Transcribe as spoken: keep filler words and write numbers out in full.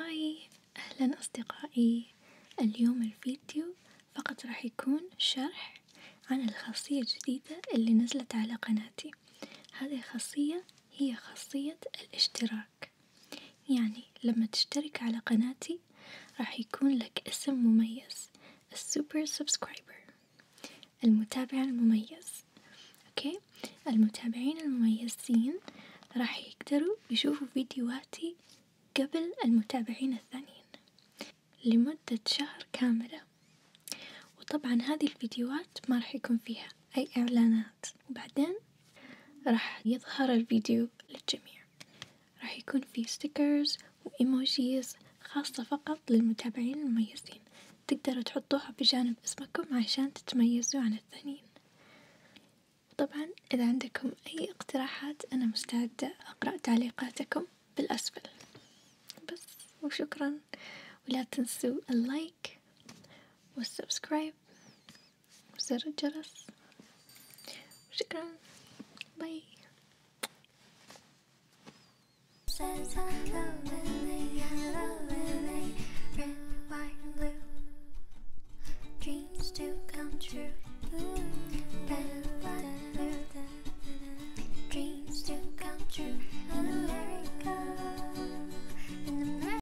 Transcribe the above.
هاي، أهلا أصدقائي. اليوم الفيديو فقط راح يكون شرح عن الخاصية الجديدة اللي نزلت على قناتي. هذه الخاصية هي خاصية الاشتراك، يعني لما تشترك على قناتي راح يكون لك اسم مميز، السوبر سبسكرايبر، المتابع المميز. اوكي، المتابعين المميزين راح يقدروا يشوفوا فيديوهاتي قبل المتابعين الثانيين لمدة شهر كاملة. وطبعا هذه الفيديوهات ما راح يكون فيها أي إعلانات، وبعدين راح يظهر الفيديو للجميع. راح يكون فيه ستيكرز وإيموجيز خاصة فقط للمتابعين المميزين، تقدروا تحطوها بجانب اسمكم عشان تتميزوا عن الثانيين. طبعا إذا عندكم أي اقتراحات أنا مستعدة أقرأ تعليقاتكم بالأسفل. بس وشكرا، ولا تنسوا اللايك والسبسكرايب وزر الجرس، وشكرا. باي.